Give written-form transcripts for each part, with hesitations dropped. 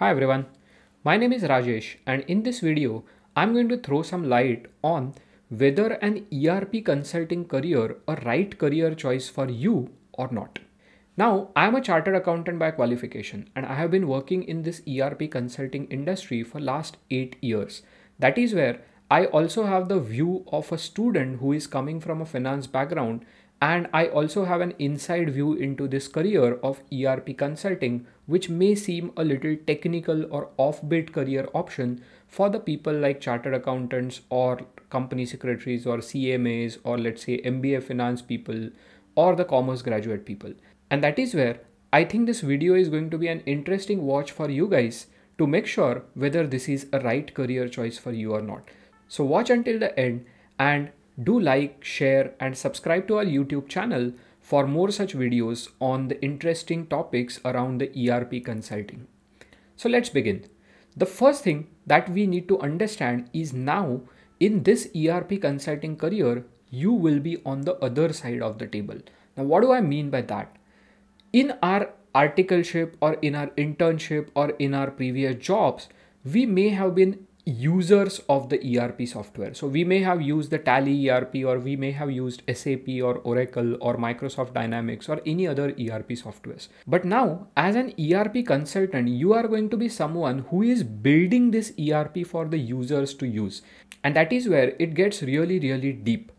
Hi everyone, my name is Rajesh and in this video, I'm going to throw some light on whether an ERP consulting career a right career choice for you or not. Now, I'm a chartered accountant by qualification and I have been working in this ERP consulting industry for last 8 years. That is where I also have the view of a student who is coming from a finance background, and I also have an inside view into this career of ERP consulting, which may seem a little technical or offbeat career option for the people like chartered accountants or company secretaries or CMAs or let's say MBA finance people or the commerce graduate people. And that is where I think this video is going to be an interesting watch for you guys to make sure whether this is a right career choice for you or not. So watch until the end and do like, share and subscribe to our YouTube channel for more such videos on the interesting topics around the ERP consulting. So let's begin. The first thing that we need to understand is now in this ERP consulting career, you will be on the other side of the table. Now, what do I mean by that? In our articleship or in our internship or in our previous jobs, we may have been users of the ERP software. So we may have used the Tally ERP, or we may have used SAP or Oracle or Microsoft Dynamics or any other ERP softwares. But now as an ERP consultant, you are going to be someone who is building this ERP for the users to use. And that is where it gets really, really deep,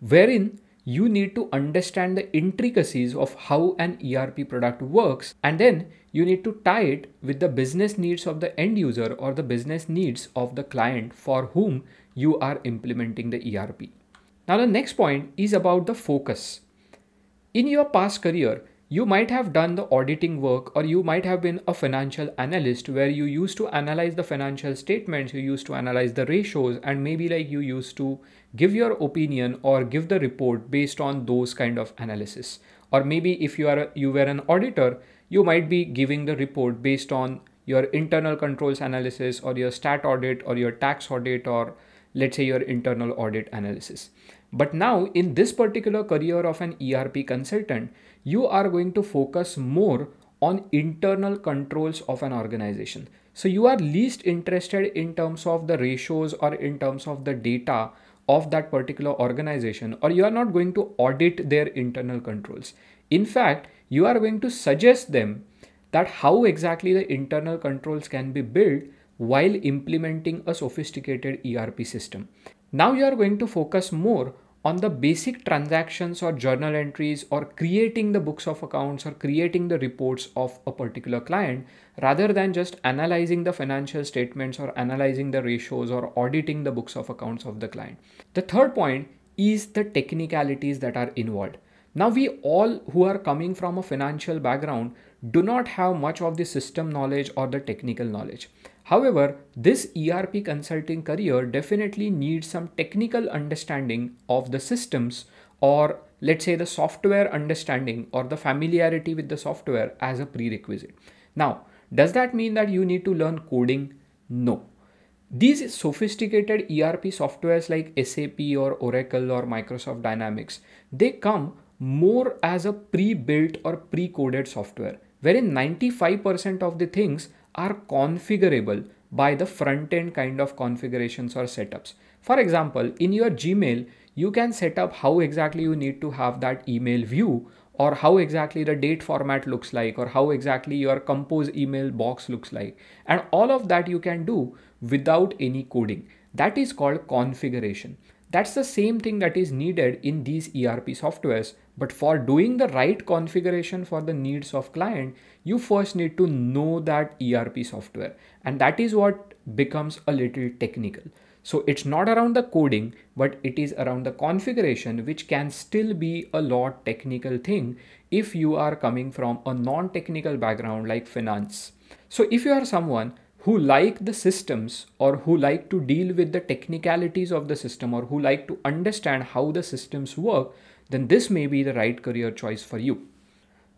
wherein you need to understand the intricacies of how an ERP product works, and then you need to tie it with the business needs of the end user or the business needs of the client for whom you are implementing the ERP. Now, the next point is about the focus. In your past career, you might have done the auditing work, or you might have been a financial analyst where you used to analyze the financial statements, you used to analyze the ratios, and maybe like you used to give your opinion or give the report based on those kind of analysis. Or maybe if you were an auditor, you might be giving the report based on your internal controls analysis or your stat audit or your tax audit, or let's say your internal audit analysis. But now in this particular career of an ERP consultant, you are going to focus more on internal controls of an organization. So you are least interested in terms of the ratios or in terms of the data of that particular organization, or you are not going to audit their internal controls. In fact, you are going to suggest them that how exactly the internal controls can be built while implementing a sophisticated ERP system. Now you are going to focus more on the basic transactions or journal entries or creating the books of accounts or creating the reports of a particular client, rather than just analyzing the financial statements or analyzing the ratios or auditing the books of accounts of the client. The third point is the technicalities that are involved. Now, we all who are coming from a financial background do not have much of the system knowledge or the technical knowledge. However, this ERP consulting career definitely needs some technical understanding of the systems, or let's say the software understanding or the familiarity with the software as a prerequisite. Now, does that mean that you need to learn coding? No. These sophisticated ERP softwares like SAP or Oracle or Microsoft Dynamics, they come more as a pre-built or pre-coded software, wherein 95% of the things are configurable by the front-end kind of configurations or setups. For example, in your Gmail, you can set up how exactly you need to have that email view, or how exactly the date format looks like, or how exactly your compose email box looks like. And all of that you can do without any coding. That is called configuration. That's the same thing that is needed in these ERP softwares. But for doing the right configuration for the needs of client, you first need to know that ERP software. And that is what becomes a little technical. So it's not around the coding, but it is around the configuration, which can still be a lot technical thing if you are coming from a non-technical background like finance. So if you are someone who like the systems, or who like to deal with the technicalities of the system, or who like to understand how the systems work, then this may be the right career choice for you.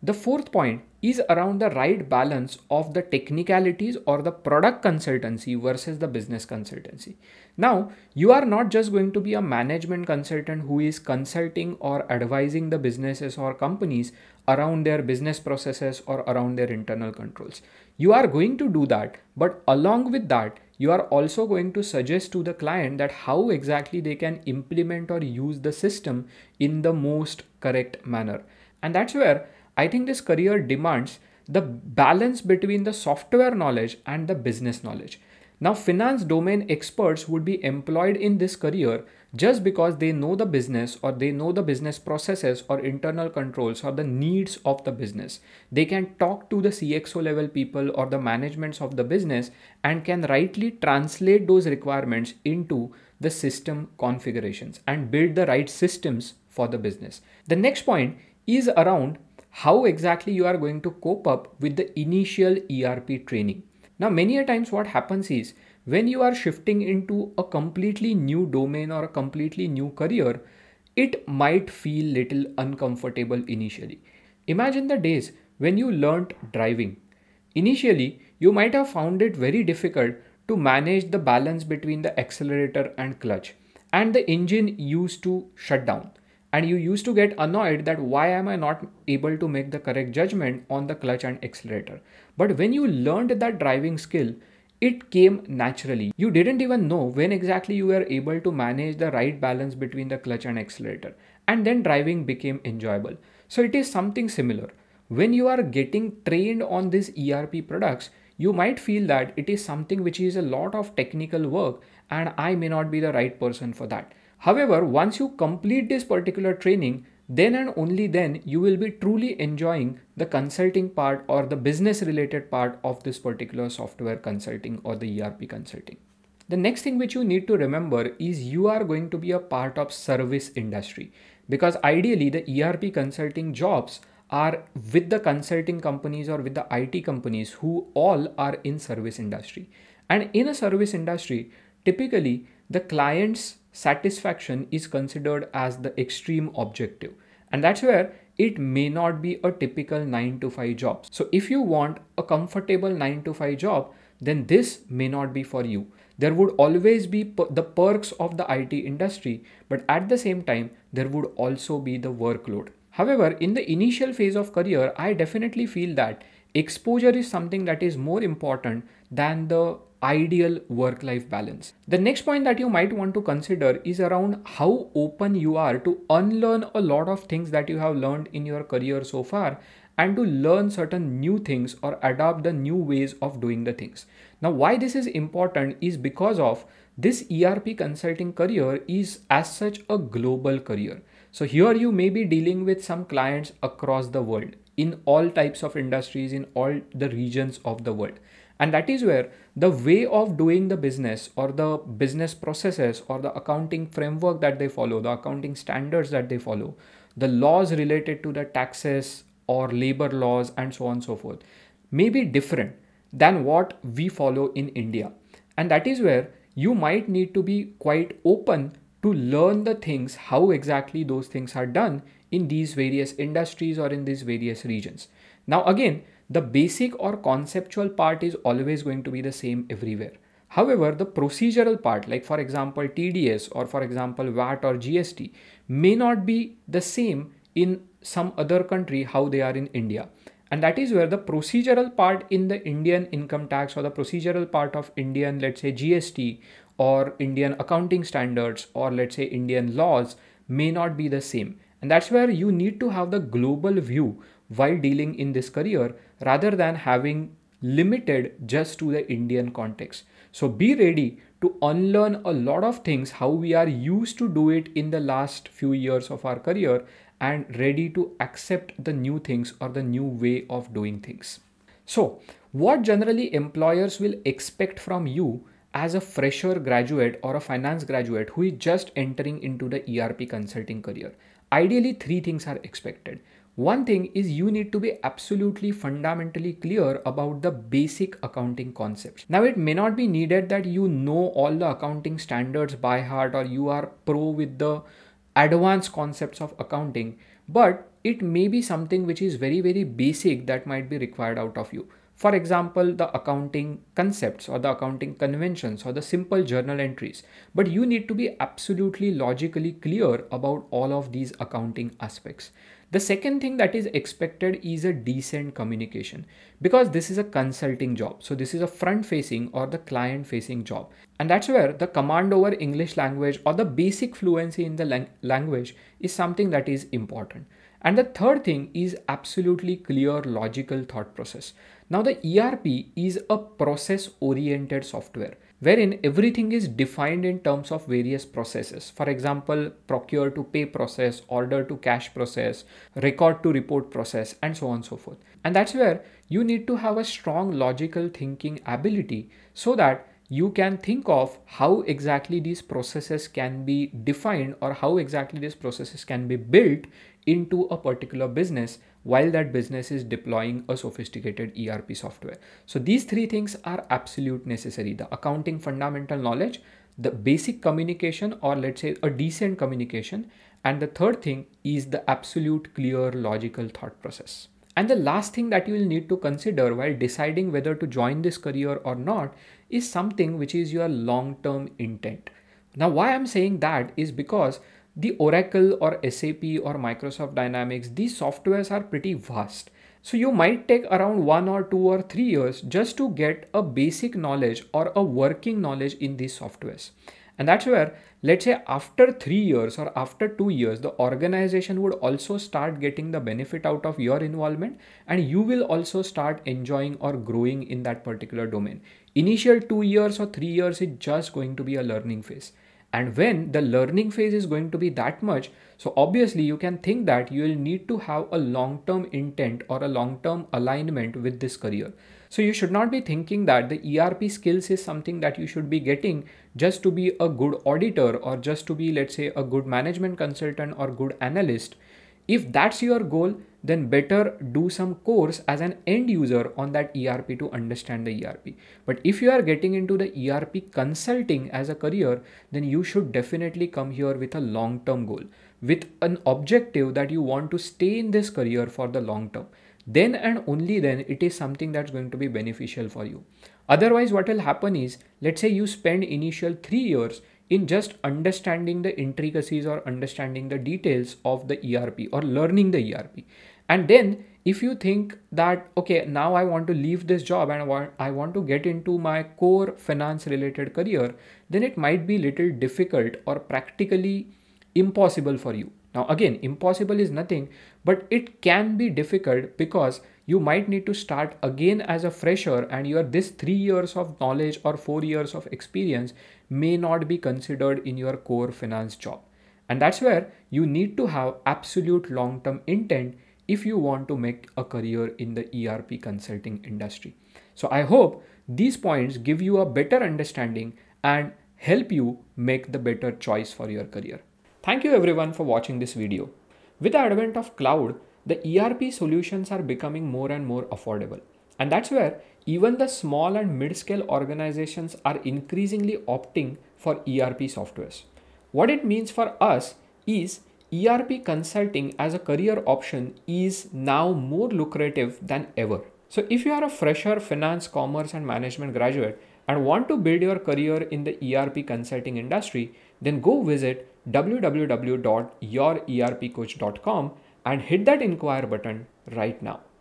The fourth point is around the right balance of the technicalities or the product consultancy versus the business consultancy. Now, you are not just going to be a management consultant who is consulting or advising the businesses or companies around their business processes or around their internal controls. You are going to do that, but along with that, you are also going to suggest to the client that how exactly they can implement or use the system in the most correct manner. And that's where I think this career demands the balance between the software knowledge and the business knowledge. Now, finance domain experts would be employed in this career just because they know the business or they know the business processes or internal controls or the needs of the business. They can talk to the CXO level people or the managements of the business and can rightly translate those requirements into the system configurations and build the right systems for the business. The next point is around how exactly you are going to cope up with the initial ERP training. Now, many a times what happens is when you are shifting into a completely new domain or a completely new career, it might feel little uncomfortable initially. Imagine the days when you learnt driving. Initially, you might have found it very difficult to manage the balance between the accelerator and clutch, and the engine used to shut down. And you used to get annoyed that why am I not able to make the correct judgment on the clutch and accelerator. But when you learned that driving skill, it came naturally. You didn't even know when exactly you were able to manage the right balance between the clutch and accelerator. And then driving became enjoyable. So it is something similar. When you are getting trained on these ERP products, you might feel that it is something which is a lot of technical work and I may not be the right person for that. However, once you complete this particular training, then and only then you will be truly enjoying the consulting part or the business related part of this particular software consulting or the ERP consulting. The next thing which you need to remember is you are going to be a part of service industry, because ideally the ERP consulting jobs are with the consulting companies or with the IT companies who all are in service industry. And in a service industry, typically the client's satisfaction is considered as the extreme objective, and that's where it may not be a typical 9-to-5 job. So if you want a comfortable 9-to-5 job, then this may not be for you. There would always be the perks of the IT industry, but at the same time there would also be the workload. However, in the initial phase of career, I definitely feel that exposure is something that is more important than the ideal work-life balance. The next point that you might want to consider is around how open you are to unlearn a lot of things that you have learned in your career so far and to learn certain new things or adopt the new ways of doing the things. Now, why this is important is because of this ERP consulting career is as such a global career. So here you may be dealing with some clients across the world in all types of industries, in all the regions of the world. And that is where the way of doing the business or the business processes or the accounting framework that they follow, the accounting standards that they follow, the laws related to the taxes or labor laws and so on and so forth may be different than what we follow in India. And that is where you might need to be quite open to learn the things, how exactly those things are done in these various industries or in these various regions. Now, again, the basic or conceptual part is always going to be the same everywhere. However, the procedural part, like for example, TDS or for example, VAT or GST, may not be the same in some other country how they are in India. And that is where the procedural part in the Indian income tax or the procedural part of Indian, let's say GST or Indian accounting standards or let's say Indian laws may not be the same. And that's where you need to have the global view while dealing in this career rather than having limited just to the Indian context. So be ready to unlearn a lot of things, how we are used to do it in the last few years of our career, and ready to accept the new things or the new way of doing things. So what generally employers will expect from you as a fresher graduate or a finance graduate who is just entering into the ERP consulting career? Ideally, three things are expected. One thing is you need to be absolutely fundamentally clear about the basic accounting concepts. Now, it may not be needed that you know all the accounting standards by heart or you are pro with the advanced concepts of accounting, but it may be something which is very, very basic that might be required out of you. For example, the accounting concepts or the accounting conventions or the simple journal entries. But you need to be absolutely logically clear about all of these accounting aspects. The second thing that is expected is a decent communication, because this is a consulting job. So this is a front facing or the client facing job. And that's where the command over English language or the basic fluency in the language is something that is important. And the third thing is absolutely clear logical thought process. Now the ERP is a process oriented software, wherein everything is defined in terms of various processes. For example, procure to pay process, order to cash process, record to report process, and so on and so forth. And that's where you need to have a strong logical thinking ability so that you can think of how exactly these processes can be defined or how exactly these processes can be built into a particular business while that business is deploying a sophisticated ERP software. So these three things are absolute necessary: the accounting fundamental knowledge, the basic communication, or let's say a decent communication. And the third thing is the absolute clear logical thought process. And the last thing that you will need to consider while deciding whether to join this career or not is something which is your long-term intent. Now, why I'm saying that is because the Oracle or SAP or Microsoft Dynamics, these softwares are pretty vast. So you might take around 1 or 2 or 3 years just to get a basic knowledge or a working knowledge in these softwares. And that's where, let's say after 3 years or after 2 years, the organization would also start getting the benefit out of your involvement, and you will also start enjoying or growing in that particular domain. Initial 2 years or 3 years is just going to be a learning phase. And when the learning phase is going to be that much, so obviously you can think that you will need to have a long-term intent or a long-term alignment with this career. So you should not be thinking that the ERP skills is something that you should be getting just to be a good auditor or just to be, let's say, a good management consultant or good analyst. If that's your goal, then better do some course as an end user on that ERP to understand the ERP. But if you are getting into the ERP consulting as a career, then you should definitely come here with a long-term goal, with an objective that you want to stay in this career for the long term. Then and only then it is something that's going to be beneficial for you. Otherwise, what will happen is, let's say you spend initial 3 years in just understanding the intricacies or understanding the details of the ERP or learning the ERP. And then if you think that, okay, now I want to leave this job and I want to get into my core finance related career, then it might be little difficult or practically impossible for you. Now, again, impossible is nothing, but it can be difficult because you might need to start again as a fresher, and your this 3 years of knowledge or 4 years of experience may not be considered in your core finance job. And that's where you need to have absolute long-term intent if you want to make a career in the ERP consulting industry. So I hope these points give you a better understanding and help you make the better choice for your career. Thank you everyone for watching this video. With the advent of cloud, the ERP solutions are becoming more and more affordable. And that's where even the small and mid-scale organizations are increasingly opting for ERP softwares. What it means for us is ERP consulting as a career option is now more lucrative than ever. So if you are a fresher finance, commerce, and management graduate and want to build your career in the ERP consulting industry, then go visit www.yourerpcoach.com and hit that inquire button right now.